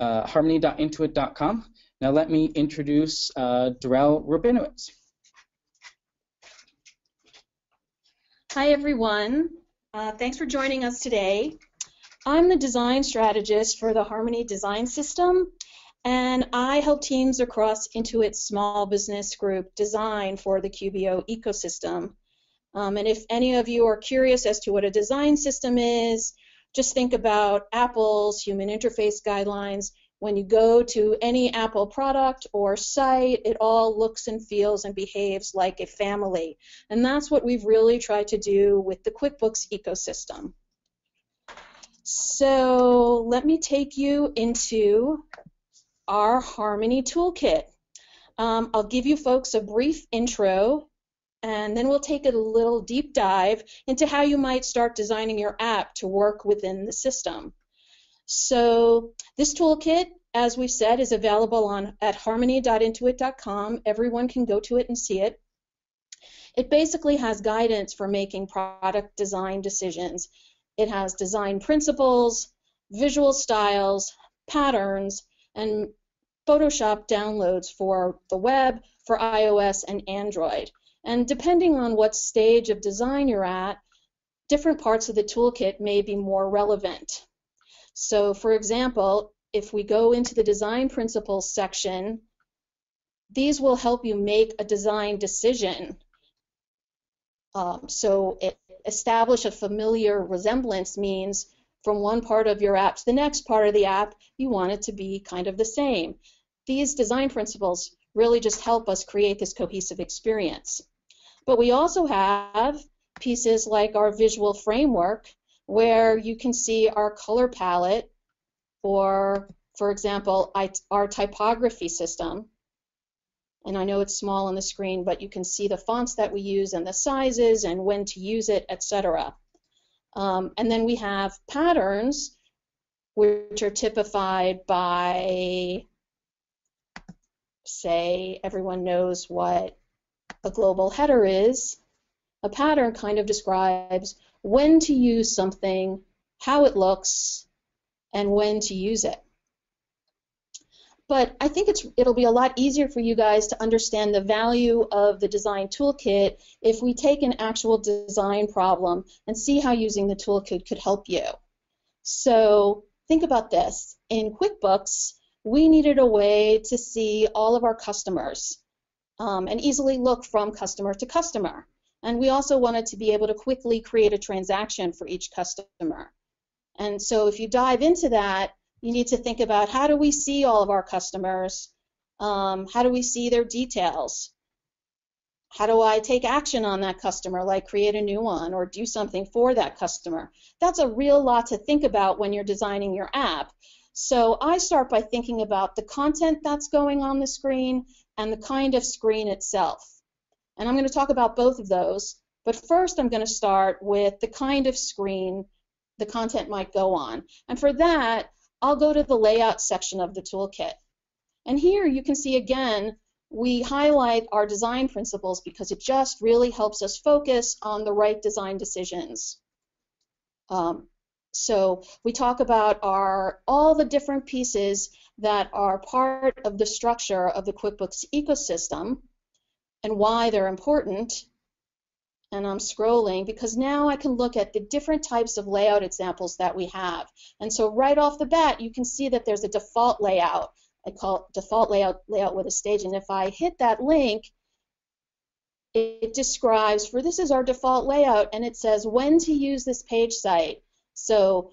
harmony.intuit.com. Now let me introduce Dorelle Rabinowitz. Hi everyone, thanks for joining us today. I'm the design strategist for the Harmony Design System, and I help teams across Intuit's small business group design for the QBO ecosystem. And if any of you are curious as to what a design system is, just think about Apple's human interface guidelines. When you go to any Apple product or site, it all looks and feels and behaves like a family. And that's what we've really tried to do with the QuickBooks ecosystem. So let me take you into our Harmony Toolkit. I'll give you folks a brief intro, and then we'll take a little deep dive into how you might start designing your app to work within the system. So this toolkit, as we said, is available at harmony.intuit.com. Everyone can go to it and see it. It basically has guidance for making product design decisions. It has design principles, visual styles, patterns, and Photoshop downloads for the web, for iOS and Android. And depending on what stage of design you're at, different parts of the toolkit may be more relevant. So, for example, if we go into the design principles section, these will help you make a design decision. So, establish a familiar resemblance means from one part of your app to the next part of the app, you want it to be kind of the same. These design principles really just help us create this cohesive experience. But we also have pieces like our visual framework, where you can see our color palette, or, for example, our typography system. And I know it's small on the screen, but you can see the fonts that we use and the sizes and when to use it, etc. And then we have patterns, which are typified by, say, everyone knows what a global header is. A pattern kind of describes when to use something, how it looks, and when to use it. But I think it'll be a lot easier for you guys to understand the value of the design toolkit if we take an actual design problem and see how using the toolkit could help you. So think about this. In QuickBooks, we needed a way to see all of our customers and easily look from customer to customer. And we also wanted to be able to quickly create a transaction for each customer. And so if you dive into that, you need to think about, how do we see all of our customers? How do we see their details? How do I take action on that customer, like create a new one or do something for that customer? That's a real lot to think about when you're designing your app. So I start by thinking about the content that's going on the screen and the kind of screen itself. And I'm going to talk about both of those, but first I'm going to start with the kind of screen the content might go on. And for that, I'll go to the layout section of the toolkit. And here you can see again, we highlight our design principles because it just really helps us focus on the right design decisions. So we talk about all the different pieces that are part of the structure of the QuickBooks ecosystem, and why they're important. And I'm scrolling because now I can look at the different types of layout examples that we have. And so right off the bat, you can see that there's a default layout. I call it default layout with a stage. And if I hit that link, it describes, for this is our default layout, and it says when to use this page site. So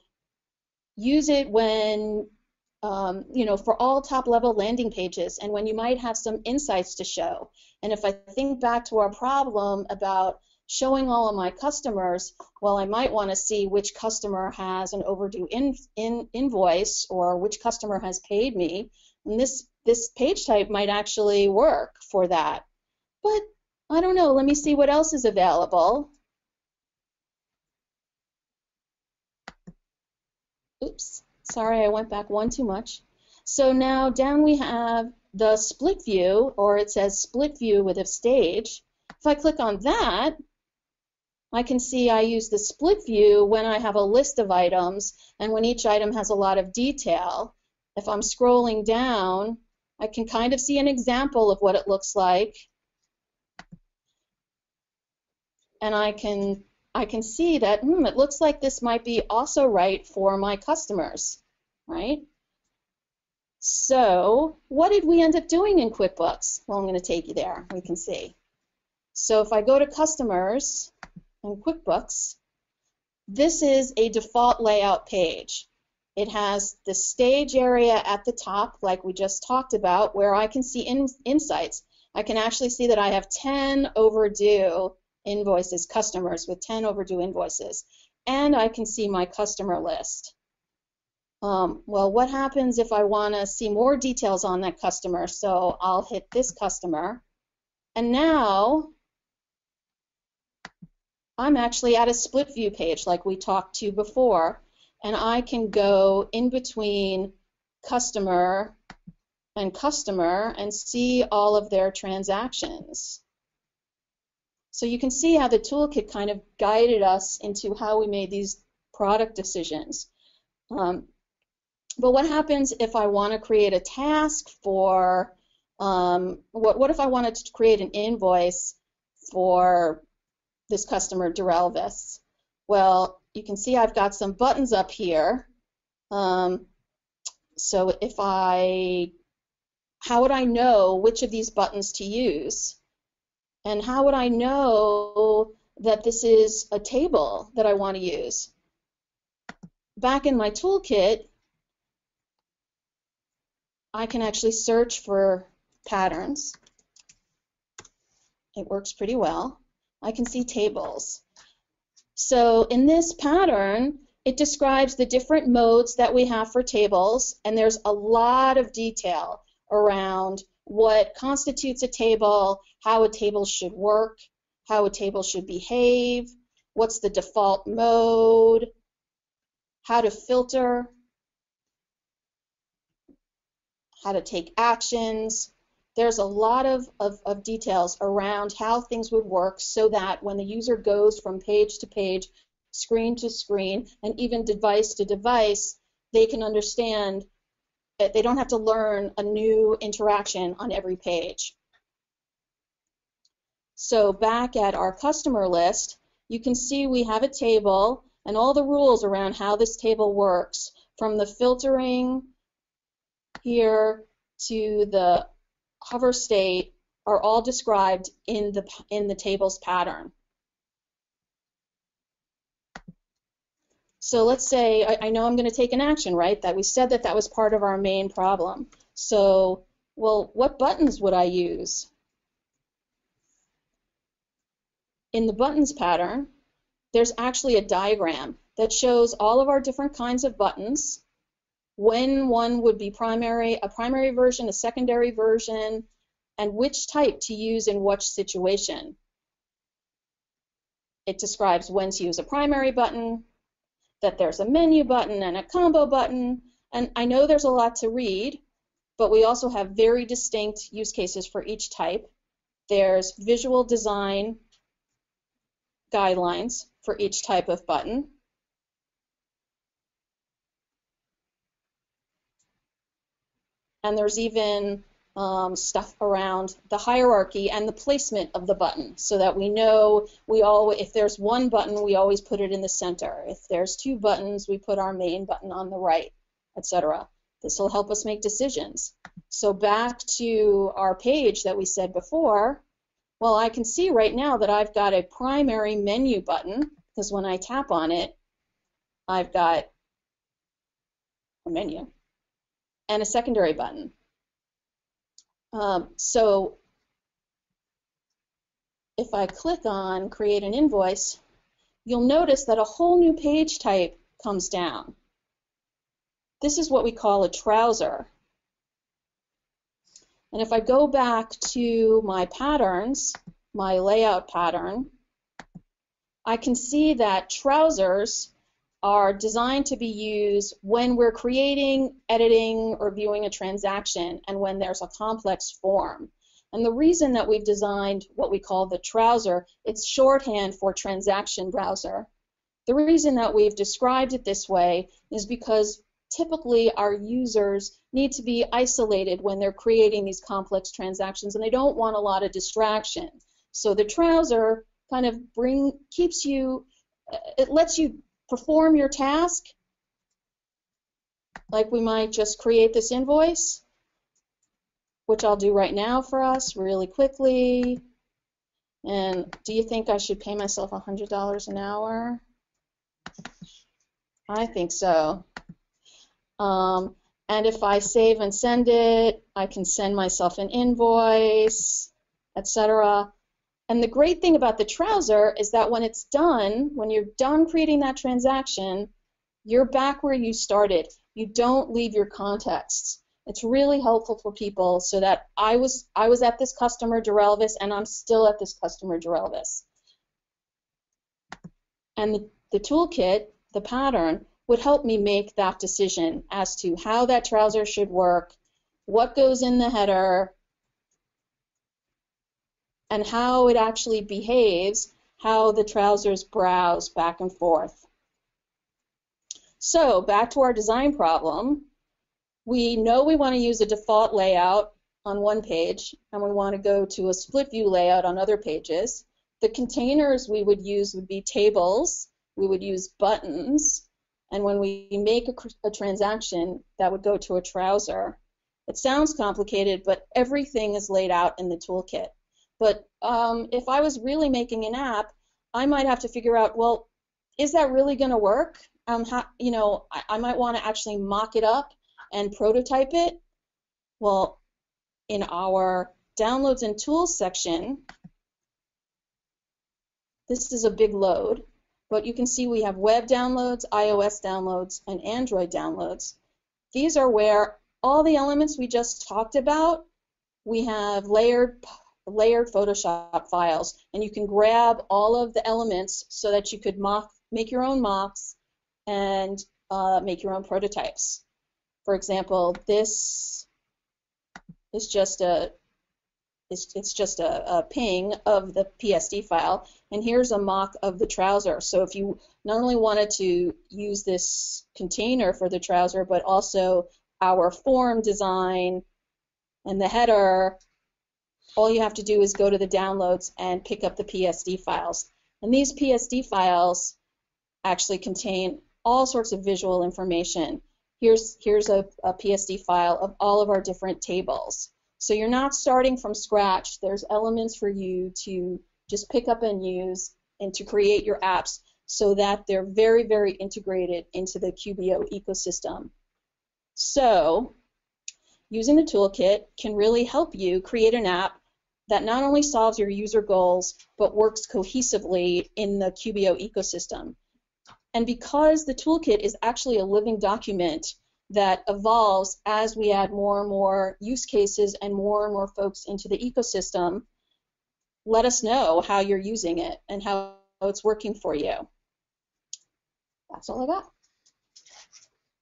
use it when, for all top-level landing pages and when you might have some insights to show. And if I think back to our problem about showing all of my customers, well, I might want to see which customer has an overdue invoice or which customer has paid me. And this page type might actually work for that. But I don't know. Let me see what else is available. Oops. Sorry, I went back one too much. So now down we have the split view, or it says split view with a stage. If I click on that, I can see I use the split view when I have a list of items and when each item has a lot of detail. if I'm scrolling down, I can kind of see an example of what it looks like, and I can see that it looks like this might be also right for my customers, right? So what did we end up doing in QuickBooks? Well, I'm going to take you there. We can see. So if I go to Customers in QuickBooks, this is a default layout page. It has the stage area at the top, like we just talked about, where I can see insights. I can actually see that I have 10 overdue invoices, customers with 10 overdue invoices, and I can see my customer list. Well, what happens if I want to see more details on that customer? So I'll hit this customer, and now I'm actually at a split view page like we talked to before, and I can go in between customer and customer and see all of their transactions. So you can see how the toolkit kind of guided us into how we made these product decisions. But what happens if I want to create a task for, what if I wanted to create an invoice for this customer, Dorelvis? Well, you can see I've got some buttons up here. So if how would I know which of these buttons to use? And how would I know that this is a table that I want to use? Back in my toolkit, I can actually search for patterns. It works pretty well. I can see tables. So in this pattern, it describes the different modes that we have for tables, and there's a lot of detail around what constitutes a table, how a table should work, how a table should behave, what's the default mode, how to filter, how to take actions. There's a lot of details around how things would work so that when the user goes from page to page, screen to screen, and even device to device, they can understand that they don't have to learn a new interaction on every page. So back at our customer list, you can see we have a table and all the rules around how this table works, from the filtering here to the hover state, are all described in the table's pattern. So let's say I know I'm going to take an action, right? That we said that was part of our main problem. So, well, what buttons would I use? In the buttons pattern, there's actually a diagram that shows all of our different kinds of buttons, when one would be primary, a primary version, a secondary version, and which type to use in which situation. It describes when to use a primary button, that there's a menu button and a combo button, and I know there's a lot to read, but we also have very distinct use cases for each type. There's visual design guidelines for each type of button. And there's even stuff around the hierarchy and the placement of the button, so that we know if there's one button, we always put it in the center. If there's two buttons, we put our main button on the right, etc. This will help us make decisions. So back to our page that we said before, well, I can see right now that I've got a primary menu button, because when I tap on it, I've got a menu and a secondary button. So if I click on Create an Invoice, you'll notice that a whole new page type comes down. This is what we call a trouser. And if I go back to my patterns, my layout pattern, I can see that trousers are designed to be used when we're creating, editing, or viewing a transaction, and when there's a complex form. And the reason that we've designed what we call the trouser, it's shorthand for transaction browser. The reason that we've described it this way is because typically our users need to be isolated when they're creating these complex transactions, and they don't want a lot of distraction. So the trouser kind of keeps you, it lets you perform your task. Like we might just create this invoice, which I'll do right now for us really quickly. And do you think I should pay myself $100 an hour? I think so. And if I save and send it, I can send myself an invoice, etc. And the great thing about the trouser is that when it's done, when you're done creating that transaction, you're back where you started. You don't leave your contexts. It's really helpful for people so that I was at this customer, Dorelvis, and I'm still at this customer, Dorelvis. And the toolkit, the pattern, would help me make that decision as to how that trouser should work, what goes in the header, and how it actually behaves, how the trousers browse back and forth. So back to our design problem. We know we want to use a default layout on one page, and we want to go to a split view layout on other pages. The containers we would use would be tables, we would use buttons, and when we make a transaction, that would go to a trouser. It sounds complicated, but everything is laid out in the toolkit. But if I was really making an app, I might have to figure out, well, is that really going to work? You know, I might want to actually mock it up and prototype it. Well, in our downloads and tools section, this is a big load, but you can see we have web downloads, iOS downloads, and Android downloads. These are where all the elements we just talked about, we have layered Photoshop files, and you can grab all of the elements so that you could make your own mocks and make your own prototypes. For example, this is just a ping of the PSD file, and here's a mock of the trouser. So if you not only wanted to use this container for the trouser, but also our form design and the header, all you have to do is go to the downloads and pick up the PSD files. And these PSD files actually contain all sorts of visual information. Here's a PSD file of all of our different tables. So you're not starting from scratch. There's elements for you to just pick up and use and to create your apps so that they're very, very integrated into the QBO ecosystem. So using the toolkit can really help you create an app that not only solves your user goals but works cohesively in the QBO ecosystem. And because the toolkit is actually a living document that evolves as we add more and more use cases and more folks into the ecosystem, let us know how you're using it and how it's working for you. That's all I got.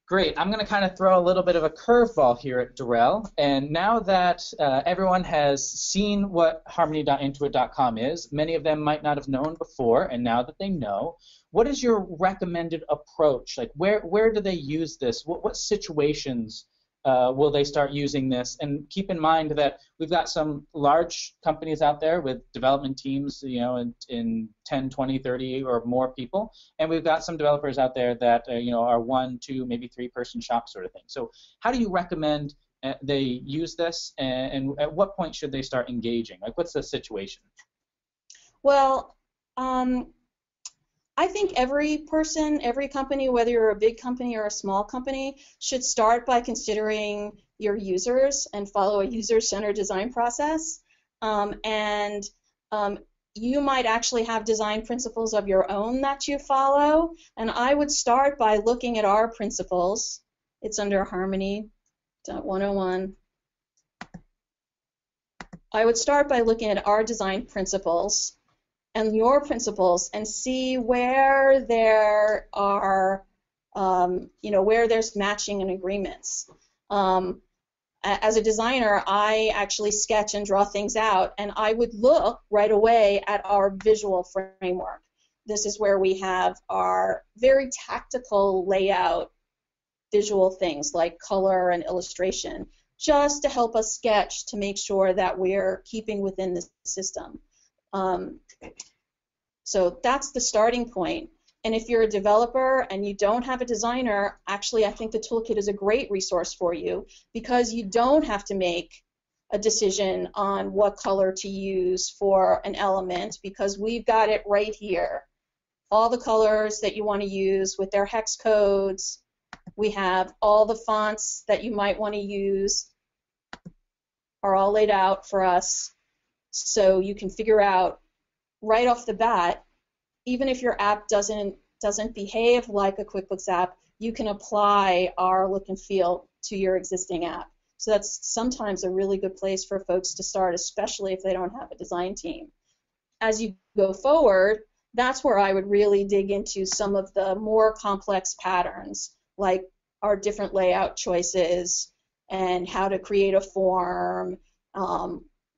Great. I'm going to kind of throw a little bit of a curveball here at Dorelle. And now that everyone has seen what harmony.intuit.com is, many of them might not have known before, and now that they know, what is your recommended approach? Like, where do they use this? What situations will they start using this? And keep in mind that we've got some large companies out there with development teams, you know, in 10, 20, 30 or more people, and we've got some developers out there that you know, are 1, 2, maybe 3 person shop sort of thing. So how do you recommend they use this, and at what point should they start engaging? Like, what's the situation? Well, I think every person, every company, whether you're a big company or a small company, should start by considering your users and follow a user-centered design process. You might actually have design principles of your own that you follow, and I would start by looking at our principles. It's under Harmony.101. I would start by looking at our design principles and your principles and see where there are, you know, where there's matching and agreements. As a designer, I actually sketch and draw things out, and I would look right away at our visual framework. This is where we have our very tactical layout visual things like color and illustration, just to help us sketch to make sure that we're keeping within the system. So that's the starting point. And if you're a developer and you don't have a designer, actually I think the toolkit is a great resource for you, because you don't have to make a decision on what color to use for an element, because we've got it right here. All the colors that you want to use with their hex codes. We have all the fonts that you might want to use are all laid out for us, so you can figure out right off the bat, even if your app doesn't behave like a QuickBooks app, you can apply our look and feel to your existing app. So that's sometimes a really good place for folks to start, especially if they don't have a design team. As you go forward, that's where I would really dig into some of the more complex patterns, like our different layout choices and how to create a form,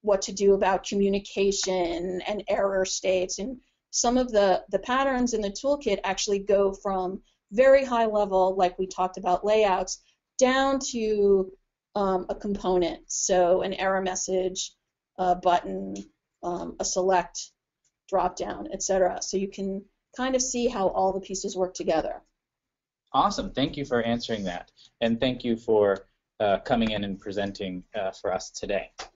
what to do about communication and error states. And some of the patterns in the toolkit actually go from very high level, like we talked about layouts, down to a component, so an error message, a button, a select drop-down, etc. So you can kind of see how all the pieces work together. Awesome. Thank you for answering that, and thank you for coming in and presenting for us today.